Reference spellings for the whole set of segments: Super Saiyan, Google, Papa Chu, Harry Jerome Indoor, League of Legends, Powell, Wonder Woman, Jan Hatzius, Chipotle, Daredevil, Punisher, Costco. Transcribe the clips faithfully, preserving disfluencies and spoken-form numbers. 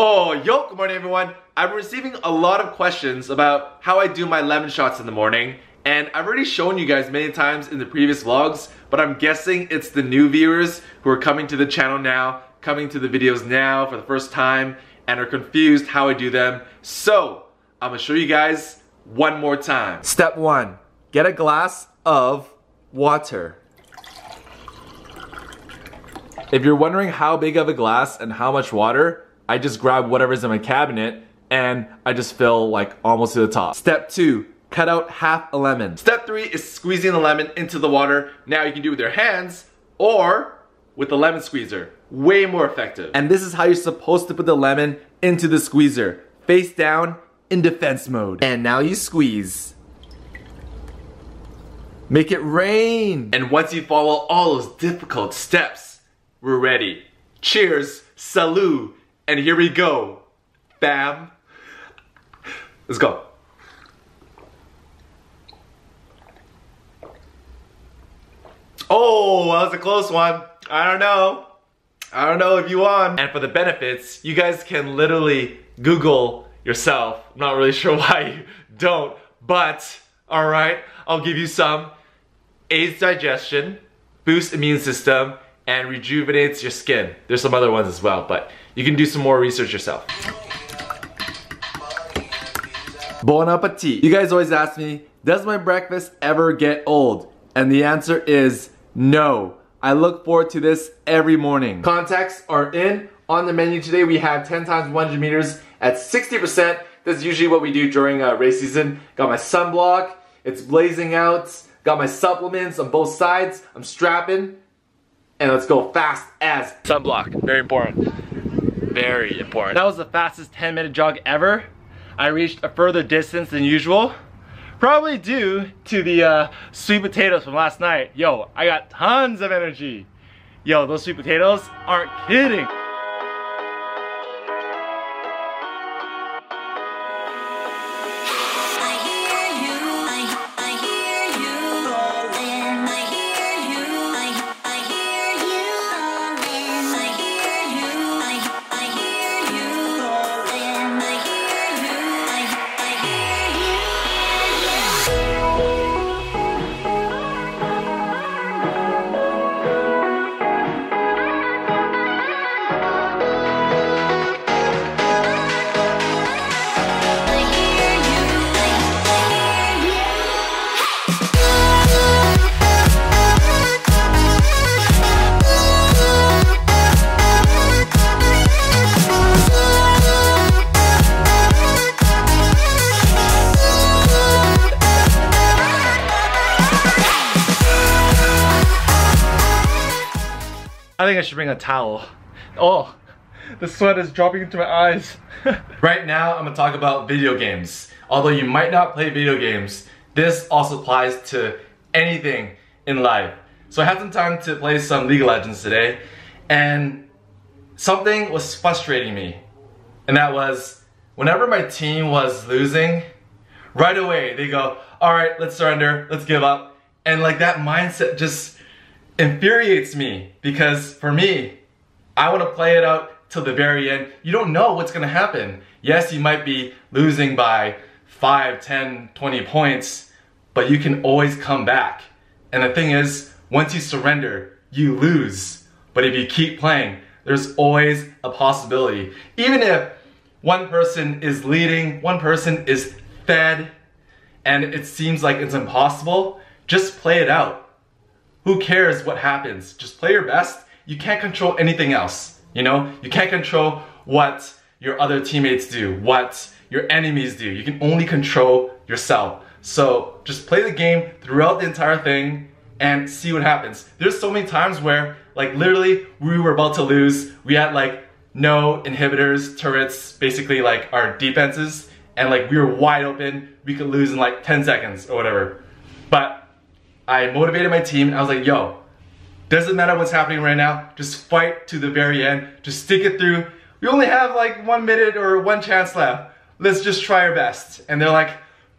Oh, yo, good morning everyone. I'm receiving a lot of questions about how I do my lemon shots in the morning, and I've already shown you guys many times in the previous vlogs, but I'm guessing it's the new viewers who are coming to the channel now, coming to the videos now for the first time, and are confused how I do them. So, I'm gonna show you guys one more time. Step one, get a glass of water. If you're wondering how big of a glass and how much water, I just grab whatever's in my cabinet and I just fill like almost to the top. Step two, cut out half a lemon. Step three is squeezing the lemon into the water. Now you can do it with your hands or with the lemon squeezer. Way more effective. And this is how you're supposed to put the lemon into the squeezer. Face down in defense mode. And now you squeeze. Make it rain. And once you follow all those difficult steps, we're ready. Cheers, salut. And here we go, bam. Let's go. Oh, that was a close one. I don't know. I don't know if you won. And for the benefits, you guys can literally Google yourself. I'm not really sure why you don't, but all right, I'll give you some. Aids digestion, boosts immune system, and rejuvenates your skin. There's some other ones as well, but you can do some more research yourself. Bon appetit. You guys always ask me, does my breakfast ever get old? And the answer is no. I look forward to this every morning. Contacts are in. On the menu today, we have ten times one hundred meters at sixty percent. That's usually what we do during uh, race season. Got my sunblock, it's blazing out. Got my supplements on both sides. I'm strapping. And let's go fast as sunblock. Very important. Very important. That was the fastest ten minute jog ever. I reached a further distance than usual. Probably due to the uh, sweet potatoes from last night. Yo, I got tons of energy. Yo, those sweet potatoes aren't kidding. I think I should bring a towel. Oh, the sweat is dropping into my eyes. Right now, I'm gonna talk about video games. Although you might not play video games, this also applies to anything in life. So I had some time to play some League of Legends today, and something was frustrating me. And that was, whenever my team was losing, right away they go, all right, let's surrender, let's give up. And like that mindset just infuriates me, because for me, I want to play it out till the very end. You don't know what's going to happen. Yes, you might be losing by five, ten, twenty points, but you can always come back. And the thing is, once you surrender, you lose. But if you keep playing, there's always a possibility. Even if one person is leading, one person is fed, and it seems like it's impossible, just play it out. Who cares what happens? Just play your best. You can't control anything else, you know? You can't control what your other teammates do, what your enemies do. You can only control yourself. So just play the game throughout the entire thing and see what happens. There's so many times where, like, literally we were about to lose. We had like no inhibitors, turrets, basically like our defenses, and like we were wide open. We could lose in like ten seconds or whatever. But I motivated my team, and I was like, yo, doesn't matter what's happening right now, just fight to the very end, just stick it through. We only have like one minute or one chance left. Let's just try our best. And they're like,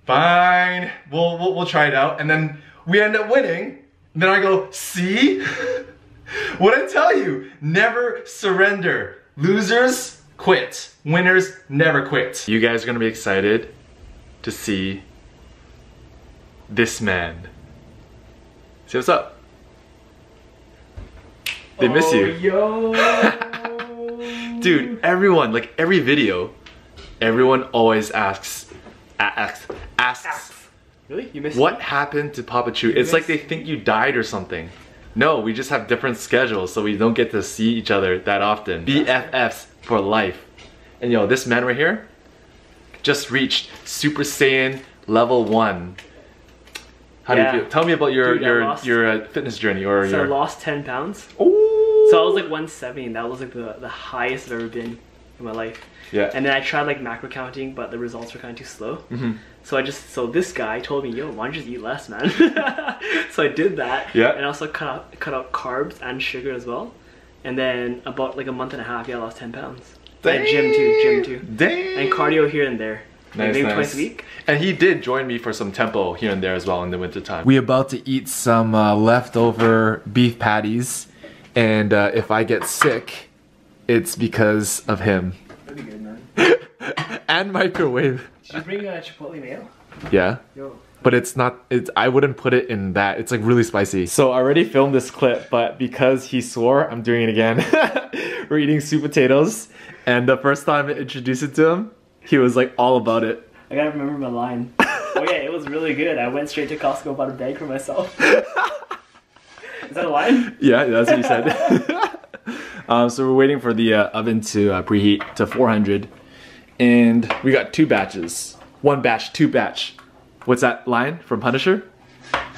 fine, we'll, we'll, we'll try it out. And then we end up winning. And then I go, see? What'd I tell you? Never surrender. Losers quit. Winners never quit. You guys are gonna be excited to see this man. See what's up. They miss oh, you. Yo. Dude, everyone, like every video, everyone always asks, asks, asks. asks. Really? You missed What me? happened to Papa Chu? You it's like they think you died or something. No, we just have different schedules, so we don't get to see each other that often. B F Fs for life. And yo, this man right here just reached Super Saiyan level one. How yeah. do you feel? Tell me about your Dude, your lost, your uh, fitness journey or so your. So I lost ten pounds. Oh. So I was like one seventy, and that was like the the highest I've ever been in my life. Yeah. And then I tried like macro counting, but the results were kind of too slow. Mm-hmm. So I just so this guy told me, yo, why don't you just eat less, man? So I did that. Yeah. And also cut out cut out carbs and sugar as well. And then about like a month and a half, yeah, I lost ten pounds. Damn. And gym too, gym too. Damn. And cardio here and there. Nice, maybe nice. Twice a week. And he did join me for some tempo here and there as well in the winter time. We're about to eat some uh, leftover beef patties, and uh, if I get sick, it's because of him. That'd be good, man. And microwave. Did you bring a uh, Chipotle mayo? Yeah. Yo. But it's not, it's, I wouldn't put it in that. It's like really spicy. So I already filmed this clip, but because he swore, I'm doing it again. We're eating sweet potatoes, and the first time I introduced it to him, he was like all about it. I gotta remember my line. Oh yeah, it was really good. I went straight to Costco, bought a bag for myself. Is that a line? Yeah, that's what he said. um, so we're waiting for the uh, oven to uh, preheat to four hundred. And we got two batches. One batch, two batch. What's that line from Punisher?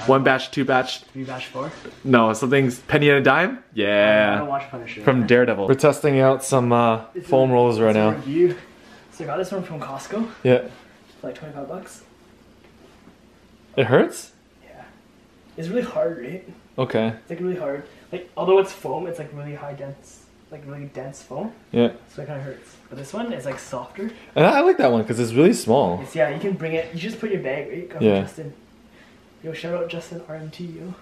One batch, two batch. Three batch, four? No, something's penny and a dime? Yeah. I don't watch Punisher. From Daredevil. We're testing out some uh, foam rolls right now. Review. So I got this one from Costco. Yeah. For like twenty-five bucks. It hurts? Yeah. It's really hard, right? Okay. It's like really hard. Like, although it's foam, it's like really high dense, like really dense foam. Yeah. So it kind of hurts. But this one is like softer. And I like that one because it's really small. It's, yeah, you can bring it. You just put your bag, right? Come yeah. Justin. Yo, shout out Justin R M T, yo.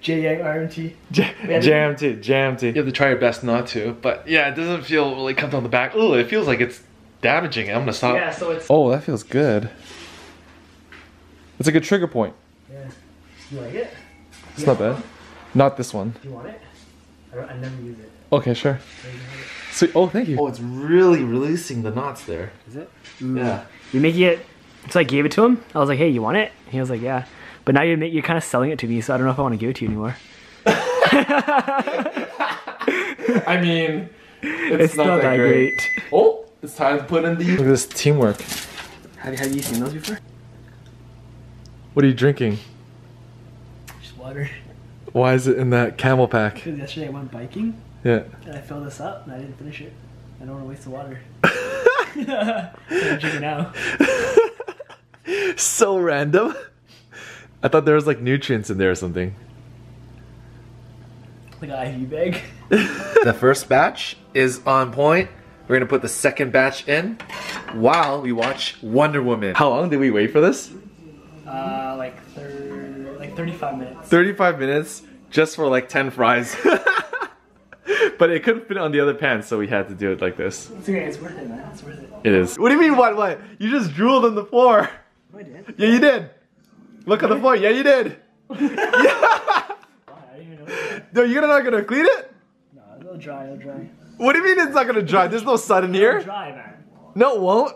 J A R M T. J M T, J M T. You have to try your best not to, but yeah, it doesn't feel really come down the back. Oh, it feels like it's damaging. I'm gonna stop. Yeah, so it's. Oh, that feels good. It's like a trigger point. Yeah. You like it? It's yeah. not bad. Not this one. Do you want it? I, don't, I never use it. Okay, sure. Sweet. Oh, thank you. Oh, it's really releasing the knots there. Is it? Mm. Yeah. You're making it. So I gave it to him. I was like, hey, you want it? He was like, yeah. But now you're, you're kind of selling it to me, so I don't know if I want to give it to you anymore. I mean, it's, it's not, not that, that great. great. Oh, it's time to put in the... Look at this teamwork. Have, have you seen those before? What are you drinking? Just water. Why is it in that camel pack? Because yesterday I went biking. Yeah. And I filled this up and I didn't finish it. I don't want to waste the water. I'm drinking now. So random. I thought there was like nutrients in there or something. Like an I V bag. The first batch is on point. We're gonna put the second batch in while we watch Wonder Woman. How long did we wait for this? Uh, like, like thirty-five minutes. thirty-five minutes just for like ten fries. But it couldn't fit on the other pan, so we had to do it like this. It's okay, it's worth it, man. It's worth it. It is. What do you mean, what, what? You just drooled on the floor. No, I did. Yeah, you did. Look at the floor. Yeah, you did. Yeah. No, you're not gonna clean it? No, it'll dry. It'll dry. What do you mean it's not gonna dry? There's no sun in here. It'll dry, man. No, it won't.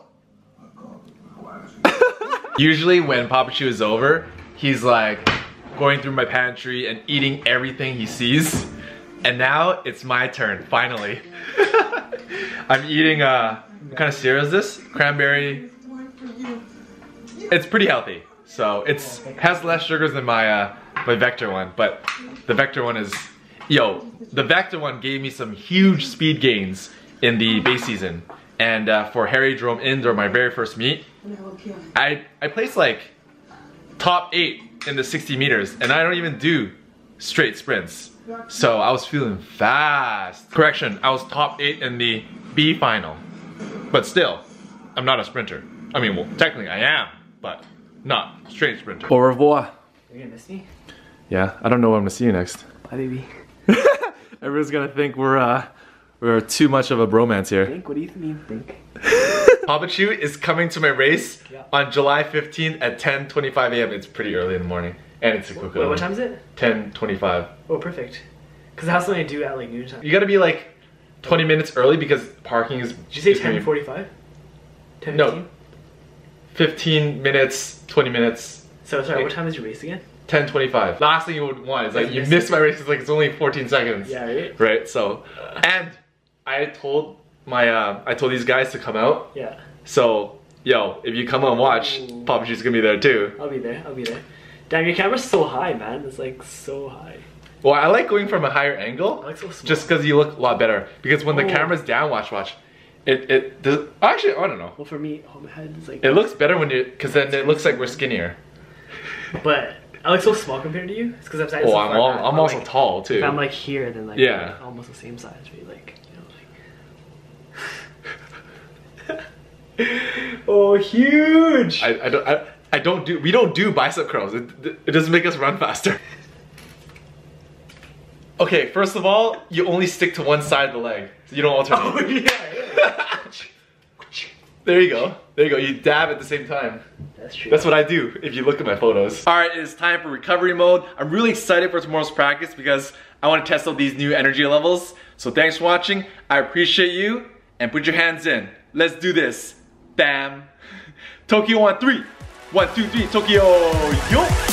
Usually, when Papa Chu is over, he's like going through my pantry and eating everything he sees. And now it's my turn. Finally, I'm eating. Uh, what kind of cereal is this? Cranberry. It's pretty healthy. So it's has less sugars than my uh, my Vector one, but the Vector one is, yo, the Vector one gave me some huge speed gains in the base season, and uh, for Harry Jerome Indoor, my very first meet, I I placed like top eight in the sixty meters, and I don't even do straight sprints, so I was feeling fast. Correction, I was top eight in the B final, but still, I'm not a sprinter. I mean, well, technically I am, but. Not straight sprinter. Au revoir. You're gonna miss me? Yeah, I don't know when I'm gonna see you next. Bye, baby. Everyone's gonna think we're uh, We're too much of a bromance here. Think? What do you mean, think? Papa Chu is coming to my race yeah. on July fifteenth at ten twenty-five A M It's pretty early in the morning. And it's a quick Wait, what time is it? ten twenty-five. Oh, perfect. Because I have something to do at like noon time. You gotta be like twenty minutes early because parking is... Did you say ten forty-five? ten fifteen? No. fifteen minutes, twenty minutes. So, sorry, like, what time is your race again? ten twenty-five. Last thing you would want is like, you missed my race, it's like, it's only fourteen seconds. Yeah, right? Right, so. And I told my, uh, I told these guys to come out. Yeah. So, yo, if you come and watch, Ooh. Papa Chu's gonna be there too. I'll be there, I'll be there. Damn, your camera's so high, man. It's like so high. Well, I like going from a higher angle, so just because you look a lot better. Because when oh. the camera's down, watch, watch. It, it, does, actually, I don't know. Well, for me, oh, my head is like... It looks better when you, because then it looks like we're skinnier. But I look so small compared to you. It's because I'm size. Oh, I'm, all, I'm, I'm also like, tall too. If I'm like here, then like, yeah. like almost the same size, right? Like, you know, like... oh, huge! I, I don't, I, I don't do, we don't do bicep curls. It, it doesn't make us run faster. Okay, first of all, you only stick to one side of the leg. So you don't alternate. Oh, yeah. There you go. There you go. You dab at the same time. That's true. That's what I do if you look at my photos. All right, it is time for recovery mode. I'm really excited for tomorrow's practice because I want to test out these new energy levels. So thanks for watching. I appreciate you. And put your hands in. Let's do this. Bam. Tokyo on three. One, two, three. Tokyo. Yo.